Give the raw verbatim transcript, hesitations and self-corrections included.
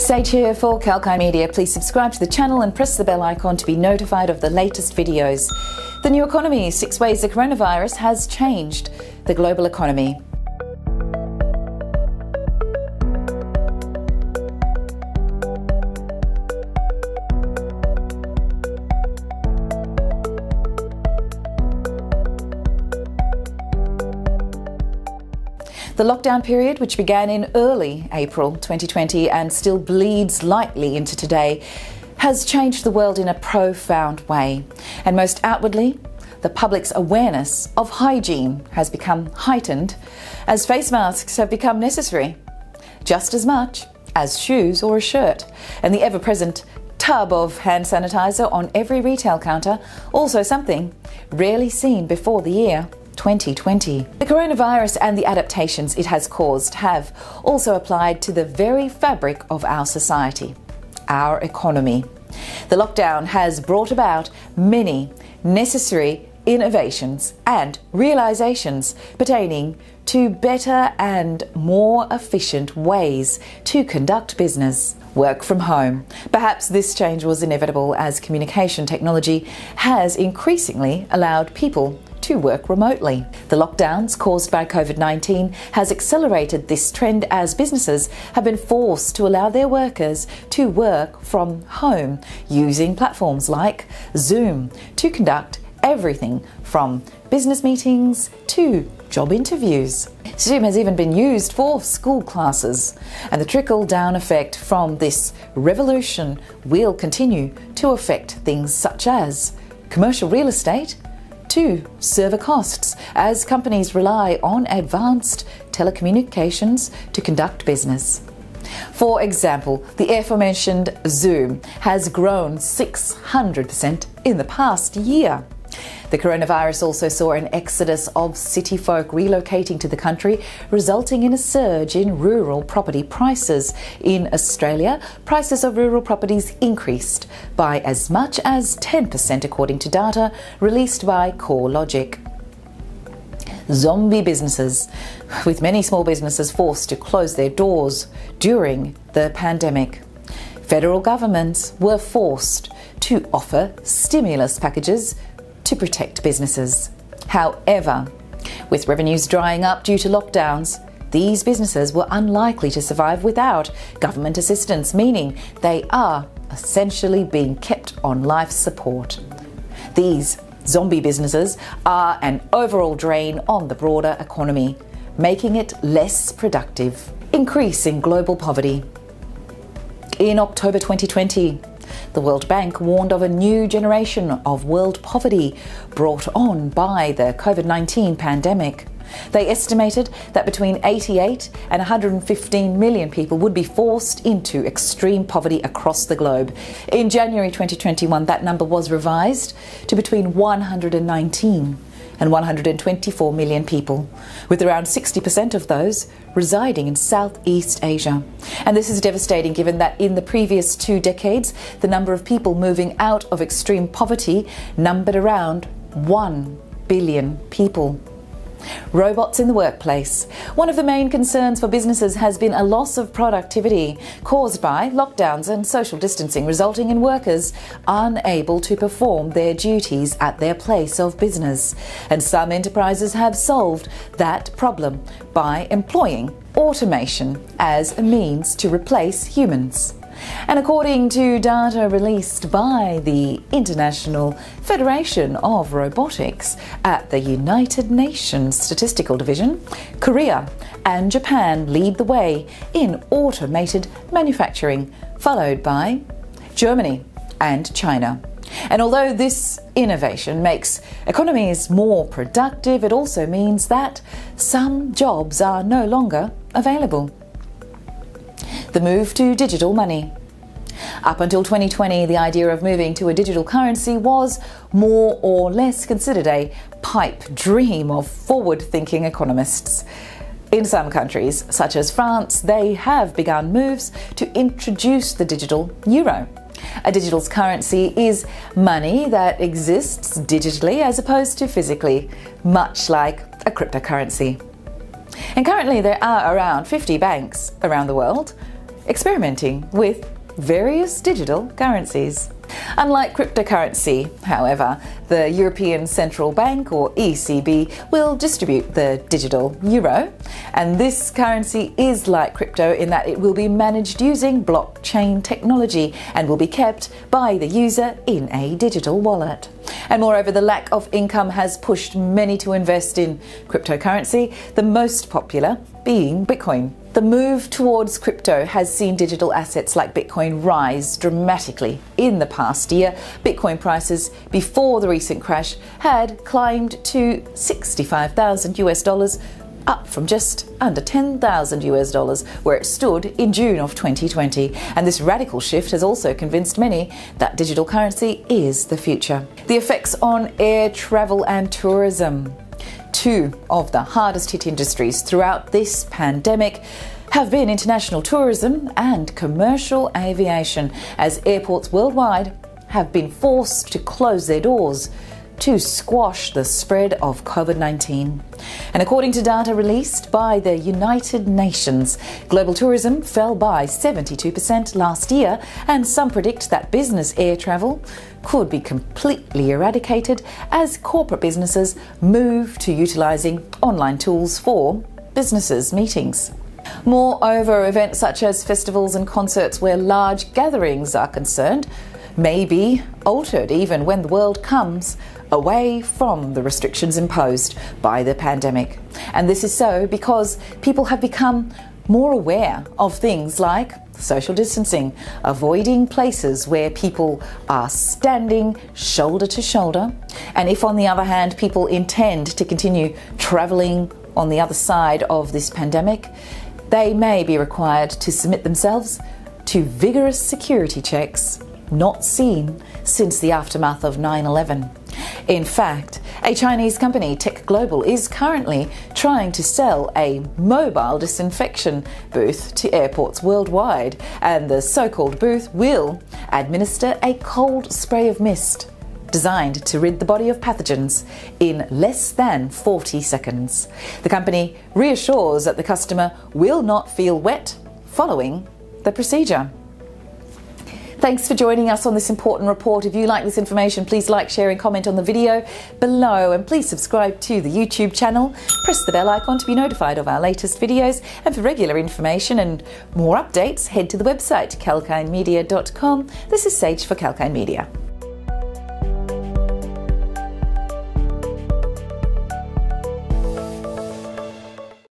Stay tuned for Kalkine Media. Please subscribe to the channel and press the bell icon to be notified of the latest videos. The new economy, six ways the coronavirus has changed the global economy. The lockdown period, which began in early April twenty twenty and still bleeds lightly into today, has changed the world in a profound way. And most outwardly, the public's awareness of hygiene has become heightened as face masks have become necessary, just as much as shoes or a shirt. And the ever-present tub of hand sanitizer on every retail counter, also something rarely seen before the year twenty twenty. The coronavirus and the adaptations it has caused have also applied to the very fabric of our society, our economy. The lockdown has brought about many necessary innovations and realizations pertaining to better and more efficient ways to conduct business. Work from home. Perhaps this change was inevitable as communication technology has increasingly allowed people to work remotely. The lockdowns caused by COVID nineteen has accelerated this trend as businesses have been forced to allow their workers to work from home using platforms like Zoom to conduct everything from business meetings to job interviews. Zoom has even been used for school classes, and the trickle-down effect from this revolution will continue to affect things such as commercial real estate, to server costs as companies rely on advanced telecommunications to conduct business. For example, the aforementioned Zoom has grown six hundred percent in the past year. The coronavirus also saw an exodus of city folk relocating to the country, resulting in a surge in rural property prices. In Australia, prices of rural properties increased by as much as ten percent according to data released by CoreLogic. Zombie businesses, with many small businesses forced to close their doors during the pandemic. Federal governments were forced to offer stimulus packages to protect businesses. However, with revenues drying up due to lockdowns, these businesses were unlikely to survive without government assistance, meaning they are essentially being kept on life support. These zombie businesses are an overall drain on the broader economy, making it less productive. Increase in global poverty. In October twenty twenty, the World Bank warned of a new generation of world poverty brought on by the COVID nineteen pandemic. They estimated that between eighty-eight and one hundred fifteen million people would be forced into extreme poverty across the globe. In January twenty twenty-one, that number was revised to between one hundred nineteen and one hundred twenty-four million people, with around sixty percent of those residing in Southeast Asia. And this is devastating given that in the previous two decades, the number of people moving out of extreme poverty numbered around one billion people. Robots in the workplace. One of the main concerns for businesses has been a loss of productivity caused by lockdowns and social distancing, resulting in workers unable to perform their duties at their place of business. And some enterprises have solved that problem by employing automation as a means to replace humans. And according to data released by the International Federation of Robotics at the United Nations Statistical Division, Korea and Japan lead the way in automated manufacturing, followed by Germany and China. And although this innovation makes economies more productive, it also means that some jobs are no longer available. The move to digital money. Up until twenty twenty, the idea of moving to a digital currency was more or less considered a pipe dream of forward-thinking economists. In some countries, such as France, they have begun moves to introduce the digital euro. A digital currency is money that exists digitally as opposed to physically, much like a cryptocurrency. And currently there are around fifty banks around the world experimenting with various digital currencies. Unlike cryptocurrency, however, the European Central Bank, or E C B, will distribute the digital euro, and this currency is like crypto in that it will be managed using blockchain technology and will be kept by the user in a digital wallet. And moreover, the lack of income has pushed many to invest in cryptocurrency, the most popular being Bitcoin. The move towards crypto has seen digital assets like Bitcoin rise dramatically. In the past year, Bitcoin prices before the recent crash had climbed to sixty-five thousand US dollars, up from just under ten thousand US dollars where it stood in June of twenty twenty. And this radical shift has also convinced many that digital currency is the future. The effects on air travel and tourism, two of the hardest hit industries throughout this pandemic, have been international tourism and commercial aviation, as airports worldwide have been forced to close their doors to squash the spread of COVID nineteen. And according to data released by the United Nations, global tourism fell by seventy-two percent last year, and some predict that business air travel could be completely eradicated as corporate businesses move to utilising online tools for businesses' meetings. Moreover, events such as festivals and concerts where large gatherings are concerned may be altered even when the world comes away from the restrictions imposed by the pandemic. And this is so because people have become more aware of things like social distancing, avoiding places where people are standing shoulder to shoulder. And if, on the other hand, people intend to continue travelling on the other side of this pandemic, they may be required to submit themselves to vigorous security checks not seen since the aftermath of nine eleven. In fact, a Chinese company, Tech Global, is currently trying to sell a mobile disinfection booth to airports worldwide, and the so-called booth will administer a cold spray of mist designed to rid the body of pathogens in less than forty seconds. The company reassures that the customer will not feel wet following the procedure. Thanks for joining us on this important report. If you like this information, please like, share and comment on the video below, and please subscribe to the YouTube channel. Press the bell icon to be notified of our latest videos, and for regular information and more updates, head to the website kalkine media dot com. This is Sage for Kalkine Media.